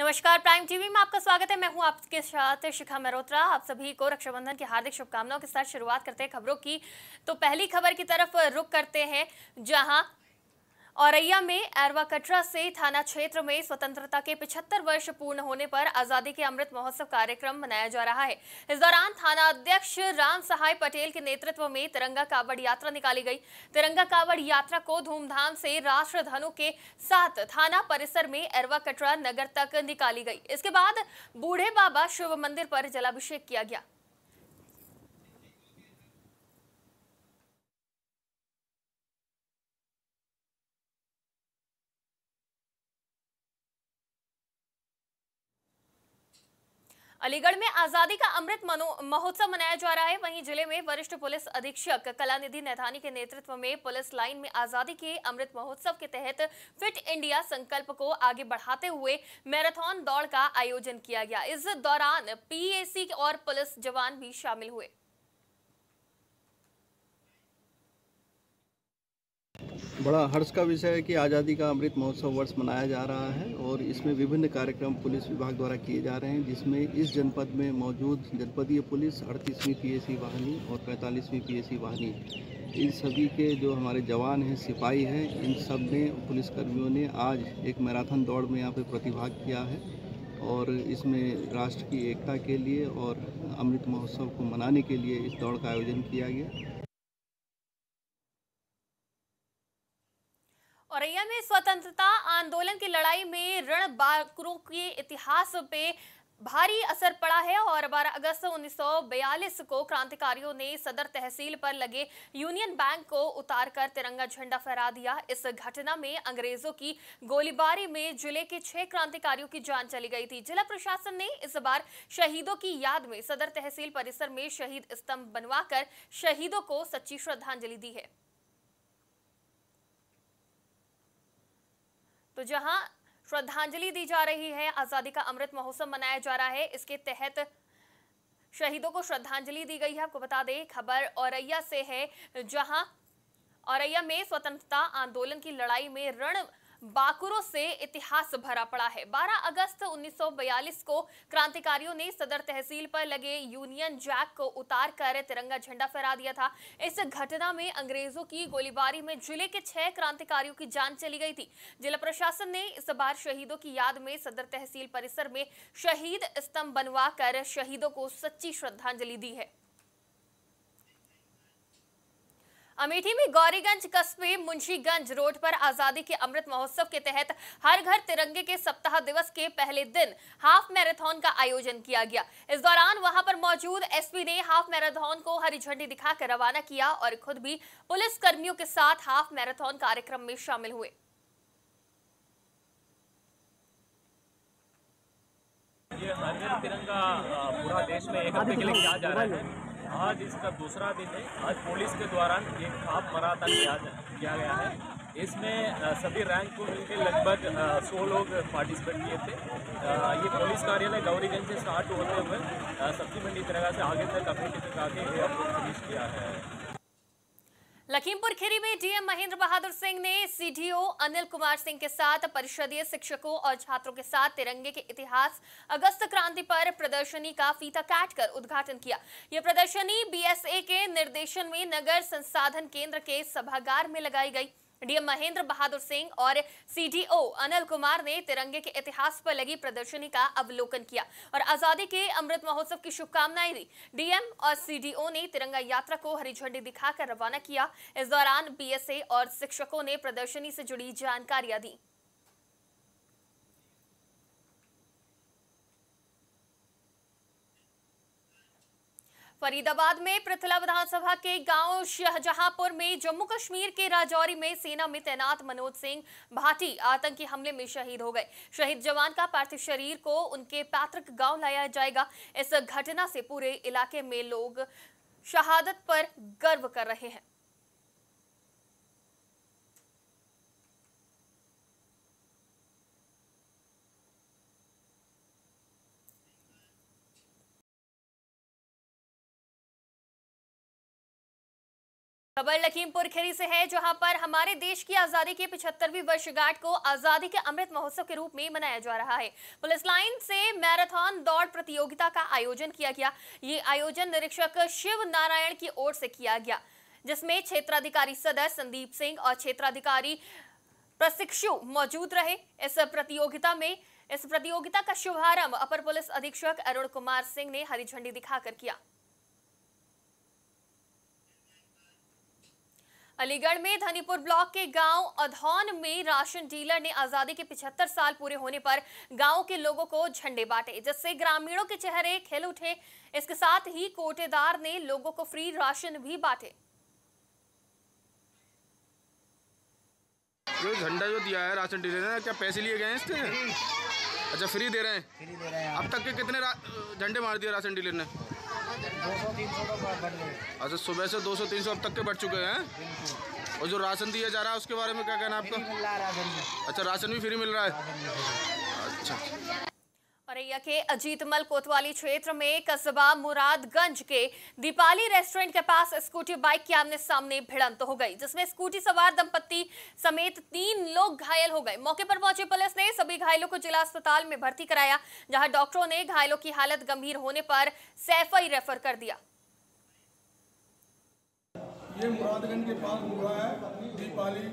नमस्कार, prime TV में आपका स्वागत है। मैं हूं आपके साथ शिखा मेरोत्रा। आप सभी को रक्षाबंधन की हार्दिक शुभकामनाओं के साथ शुरुआत करते हैं खबरों की। तो पहली खबर की तरफ रुक करते हैं, जहां औरैया में एरवा कटरा से थाना क्षेत्र में स्वतंत्रता के 75 वर्ष पूर्ण होने पर आजादी के अमृत महोत्सव कार्यक्रम मनाया जा रहा है। इस दौरान थाना अध्यक्ष राम सहाय पटेल के नेतृत्व में तिरंगा कावड़ यात्रा निकाली गई। तिरंगा कावड़ यात्रा को धूमधाम से राष्ट्र धनु के साथ थाना परिसर में एरवा कटरा नगर तक निकाली गई। इसके बाद बूढ़े बाबा शिव मंदिर पर जलाभिषेक किया गया। अलीगढ़ में आजादी का अमृत महोत्सव मनाया जा रहा है। वहीं जिले में वरिष्ठ पुलिस अधीक्षक कलानिधि निधि के नेतृत्व में पुलिस लाइन में आजादी के अमृत महोत्सव के तहत फिट इंडिया संकल्प को आगे बढ़ाते हुए मैराथन दौड़ का आयोजन किया गया। इस दौरान पीएसी और पुलिस जवान भी शामिल हुए। बड़ा हर्ष का विषय है कि आज़ादी का अमृत महोत्सव वर्ष मनाया जा रहा है और इसमें विभिन्न कार्यक्रम पुलिस विभाग द्वारा किए जा रहे हैं, जिसमें इस जनपद में मौजूद जनपदीय पुलिस 38वीं पीएसी वाहिनी और 45वीं पीएसी वाहिनी, इन सभी के जो हमारे जवान हैं, सिपाही हैं, इन सब ने पुलिसकर्मियों ने आज एक मैराथन दौड़ में यहाँ पर प्रतिभाग किया है और इसमें राष्ट्र की एकता के लिए और अमृत महोत्सव को मनाने के लिए इस दौड़ का आयोजन किया गया। औरैया में स्वतंत्रता आंदोलन की लड़ाई में रणबांकुरों के इतिहास पे भारी असर पड़ा है और 12 अगस्त 1942 को क्रांतिकारियों ने सदर तहसील पर लगे यूनियन बैंक को उतारकर तिरंगा झंडा फहरा दिया। इस घटना में अंग्रेजों की गोलीबारी में जिले के 6 क्रांतिकारियों की जान चली गई थी। जिला प्रशासन ने इस बार शहीदों की याद में सदर तहसील परिसर में शहीद स्तंभ बनवाकर शहीदों को सच्ची श्रद्धांजलि दी है। तो जहां श्रद्धांजलि दी जा रही है, आजादी का अमृत महोत्सव मनाया जा रहा है, इसके तहत शहीदों को श्रद्धांजलि दी गई है। आपको बता दें, खबर औरैया से है, जहां औरैया में स्वतंत्रता आंदोलन की लड़ाई में रणबांकुरों से इतिहास भरा पड़ा है। 12 अगस्त 1942 को क्रांतिकारियों ने सदर तहसील पर लगे यूनियन जैक को उतारकर तिरंगा झंडा फहरा दिया था। इस घटना में अंग्रेजों की गोलीबारी में जिले के 6 क्रांतिकारियों की जान चली गई थी। जिला प्रशासन ने इस बार शहीदों की याद में सदर तहसील परिसर में शहीद स्तंभ बनवाकर शहीदों को सच्ची श्रद्धांजलि दी है। अमेठी में गौरीगंज कस्बे मुंशीगंज रोड पर आजादी के अमृत महोत्सव के तहत हर घर तिरंगे के सप्ताह दिवस के पहले दिन हाफ मैराथन का आयोजन किया गया। इस दौरान वहां पर मौजूद एसपी ने हाफ मैराथन को हरी झंडी दिखाकर रवाना किया और खुद भी पुलिस कर्मियों के साथ हाफ मैराथन कार्यक्रम में शामिल हुए। ये हर घर तिरंगा पूरा देश में एक हफ्ते के लिए किया जा रहा है। आज इसका दूसरा दिन है। आज पुलिस के दौरान एक हाफ मैराथन किया गया है। इसमें सभी रैंक को मिलकर लगभग 100 लोग पार्टिसिपेट किए थे। ये पुलिस कार्यालय गौरीगंज से स्टार्ट होते हुए सब्जी मंडी तिरंगा से आगे तक अमेठी तक आके ये हमको फिनिश किया है। लखीमपुर खीरी में डीएम महेंद्र बहादुर सिंह ने सीडीओ अनिल कुमार सिंह के साथ परिषदीय शिक्षकों और छात्रों के साथ तिरंगे के इतिहास अगस्त क्रांति पर प्रदर्शनी का फीता काटकर उद्घाटन किया। यह प्रदर्शनी बीएसए के निर्देशन में नगर संसाधन केंद्र के सभागार में लगाई गई। डीएम महेंद्र बहादुर सिंह और सीडीओ अनिल कुमार ने तिरंगे के इतिहास पर लगी प्रदर्शनी का अवलोकन किया और आजादी के अमृत महोत्सव की शुभकामनाएं दी। डीएम और सीडीओ ने तिरंगा यात्रा को हरी झंडी दिखाकर रवाना किया। इस दौरान बीएसए और शिक्षकों ने प्रदर्शनी से जुड़ी जानकारियां दी। फरीदाबाद में पृथला विधानसभा के गांव शाहजहांपुर में जम्मू कश्मीर के राजौरी में सेना में तैनात मनोज सिंह भाटी आतंकी हमले में शहीद हो गए। शहीद जवान का पार्थिव शरीर को उनके पैतृक गांव लाया जाएगा। इस घटना से पूरे इलाके में लोग शहादत पर गर्व कर रहे हैं। खबर लखीमपुर खीरी से है, जहां पर हमारे देश की आजादी की 75वीं वर्षगांठ को आजादी के अमृत महोत्सव के रूप में मनाया जा रहा है। पुलिस लाइन से मैराथन दौड़ प्रतियोगिता का आयोजन किया गया। ये आयोजन निरीक्षक शिव नारायण की ओर से किया गया, जिसमें क्षेत्राधिकारी सदर संदीप सिंह और क्षेत्राधिकारी प्रशिक्षु मौजूद रहे। इस प्रतियोगिता का शुभारंभ अपर पुलिस अधीक्षक अरुण कुमार सिंह ने हरी झंडी दिखाकर किया। अलीगढ़ में धनीपुर ब्लॉक के गांव अधौन में राशन डीलर ने आजादी के 75 साल पूरे होने पर गांव के लोगों को झंडे बांटे, जिससे ग्रामीणों के चेहरे खिल उठे। इसके साथ ही कोटेदार ने लोगों को फ्री राशन भी बांटे। जो झंडा जो दिया है राशन डीलर ने, क्या पैसे लिए गए इससे? अच्छा, फ्री दे रहे हैं। अब तक के कितने झंडे मार दिए राशन डीलर ने? 200-300 बढ़ गए। अच्छा, सुबह से 200-300 अब तक के बढ़ चुके हैं। और जो राशन दिया जा रहा है उसके बारे में क्या कहना है आपका? अच्छा, राशन भी फ्री मिल रहा है। अच्छा, औरैया के अजीतमल कोतवाली क्षेत्र में कस्बा मुरादगंज के दीपाली रेस्टोरेंट के पास स्कूटी बाइक के आमने सामने भिड़ंत हो गई, जिसमें स्कूटी सवार दंपत्ति समेत 3 लोग घायल हो गए। मौके पर पहुंची पुलिस ने सभी घायलों को जिला अस्पताल में भर्ती कराया, जहां डॉक्टरों ने घायलों की हालत गंभीर होने पर सैफई रेफर कर दिया। ये मुरादगंज के पास हुआ है, दीपाली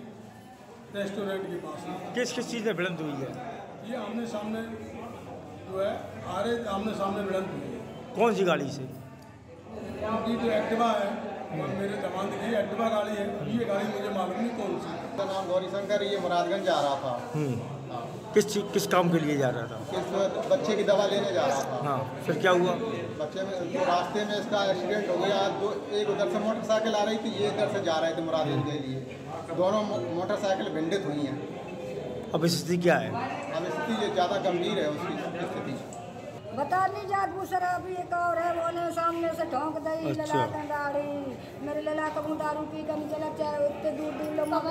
रेस्टोरेंट के पास। किस किस चीज में भिड़ंत हुई है? ये आमने सामने जो है आमने सामने भिड़ंत हुई है। कौन सी गाड़ी से? उनकी जो एक्टिवा है, मेरे जवान की एक्टिवा गाड़ी है। ये गाड़ी मुझे मालूम नहीं कौन सी। उसका नाम गौरी शंकर, ये मुरादगंज जा रहा था। किस काम के लिए जा रहा था? किस बच्चे की दवा लेने जा रहा था। हाँ, फिर क्या हुआ? बच्चे में तो रास्ते में इसका एक्सीडेंट हो गया। दो एक उधर से मोटरसाइकिल आ रही थी, ये इधर से जा रहे थे मुरादगंज के लिए। दोनों मोटरसाइकिल भिंडित हुई हैं। अब स्थिति क्या है? अब स्थिति ज़्यादा गंभीर है। उसकी स्थिति बता नहीं जात सर। अभी एक और है, बोले सामने से ठोंक दई। अच्छा। लला गाड़ी मेरे लला कबू दारू पी कर चला, चाहे उतने दूर लोग बिटिया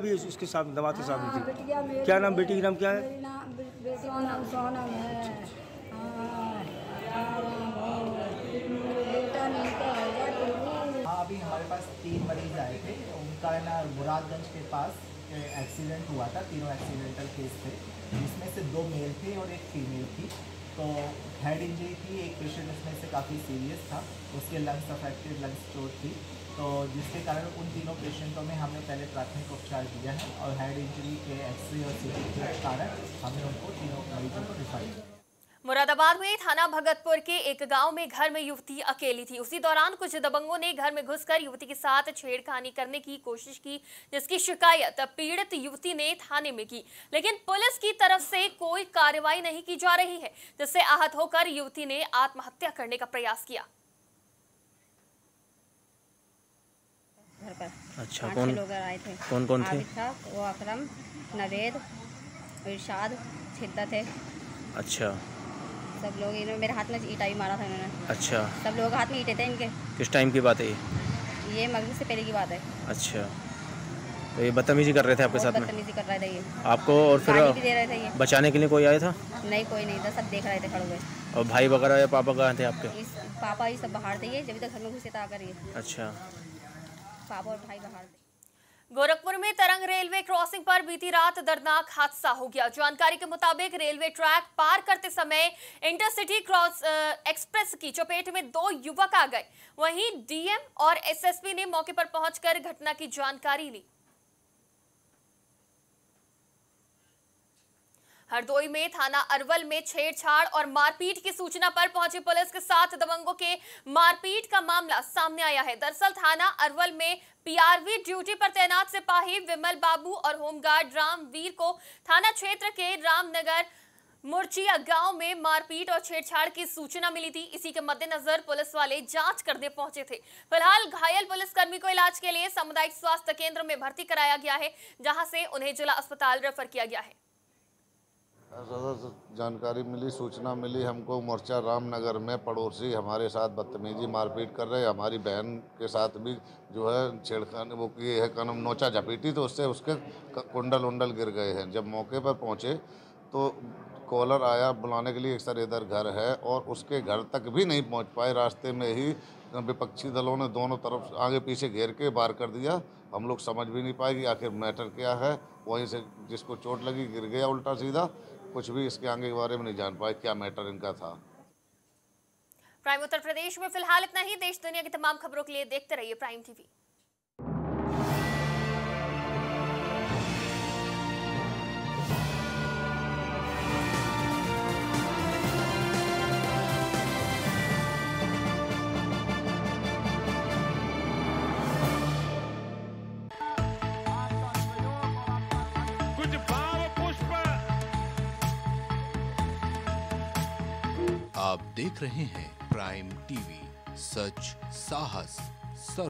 भी उसके सामने दवा के सामने थी। क्या नाम बेटी? नाम क्या है? सोनम है। अभी हमारे पास 3 मरीज आए थे। उनका ना मुरादगंज के पास एक्सीडेंट हुआ था। तीनों एक्सीडेंटल केस थे, जिसमें से 2 मेल थे और एक फीमेल थी। तो हेड इंजरी थी। एक पेशेंट उसमें से काफ़ी सीरियस था, उसके लंग्स अफेक्टेड, लंग्स चोट थी। तो जिसके कारण उन तीनों पेशेंटों में हमने पहले प्राथमिक उपचार दिया है और हेड इंजरी के एक्सरे और सीटी के कारण हमने उनको तीनों मरीजों को रिफर किया। मुरादाबाद में थाना भगतपुर के एक गांव में घर में युवती अकेली थी। उसी दौरान कुछ दबंगों ने घर में घुसकर युवती के साथ छेड़खानी करने की कोशिश की, जिसकी शिकायत पीड़ित युवती ने थाने में की, लेकिन पुलिस की तरफ से कोई कार्रवाई नहीं की जा रही है, जिससे आहत होकर युवती ने आत्महत्या करने का प्रयास किया। घर पर अच्छा लोग आए थे। कौन कौन थे? वो अकरम, नवेद, इरशाद, शिद्दत है। अच्छा, सब लोग। इन्होंने मेरे हाथ में ईटा भी मारा था इन्होंने। अच्छा, सब लोग हाथ में ईटे थे इनके। किस टाइम की बात है ये? मगरिब से पहले की बात है। अच्छा, तो ये बदतमीजी कर रहे थे आपके साथ में? बदतमीजी कर रहे थे ये आपको। और फिर गाली भी दे रहे थे ये। बचाने के लिए कोई आया था? नहीं, कोई नहीं था, सब देख रहे थे खड़े हुए। और भाई वगैरह या पापा कहाँ थे आपके? पापा ही सब बाहर थे। ये जब तक घर में घुसे था आकर ये। अच्छा, पापा और भाई बाहर थे। गोरखपुर में तरंग रेलवे क्रॉसिंग पर बीती रात दर्दनाक हादसा हो गया। जानकारी के मुताबिक रेलवे ट्रैक पार करते समय इंटरसिटी क्रॉस एक्सप्रेस की चपेट में 2 युवक आ गए। वहीं डीएम और एसएसपी ने मौके पर पहुंचकर घटना की जानकारी ली। हरदोई में थाना अरवल में छेड़छाड़ और मारपीट की सूचना पर पहुंची पुलिस के साथ दबंगों के मारपीट का मामला सामने आया है। दरअसल थाना अरवल में पीआरवी ड्यूटी पर तैनात सिपाही विमल बाबू और होमगार्ड रामवीर को थाना क्षेत्र के रामनगर मुरचिया गांव में मारपीट और छेड़छाड़ की सूचना मिली थी। इसी के मद्देनजर पुलिस वाले जांच करने पहुंचे थे। फिलहाल घायल पुलिसकर्मी को इलाज के लिए सामुदायिक स्वास्थ्य केंद्र में भर्ती कराया गया है, जहाँ से उन्हें जिला अस्पताल रेफर किया गया है। जानकारी मिली, सूचना मिली हमको, मोर्चा रामनगर में पड़ोसी हमारे साथ बदतमीजी मारपीट कर रहे। हमारी बहन के साथ भी जो है छेड़खानी वो की है, कनम नोचा झपेटी, तो उससे उसके कुंडल उंडल गिर गए हैं। जब मौके पर पहुँचे तो कॉलर आया बुलाने के लिए, एक सर इधर घर है, और उसके घर तक भी नहीं पहुँच पाए। रास्ते में ही विपक्षी दलों ने दोनों तरफ आगे पीछे घेर के बाहर कर दिया। हम लोग समझ भी नहीं पाए कि आखिर मैटर क्या है। वहीं से जिसको चोट लगी गिर गया उल्टा सीधा, कुछ भी इसके आगे के बारे में नहीं जान पाए क्या मैटर इनका था। प्राइम उत्तर प्रदेश में फिलहाल इतना ही। देश दुनिया की तमाम खबरों के लिए देखते रहिए प्राइम टीवी। आप देख रहे हैं प्राइम टीवी, सच साहस सर्व।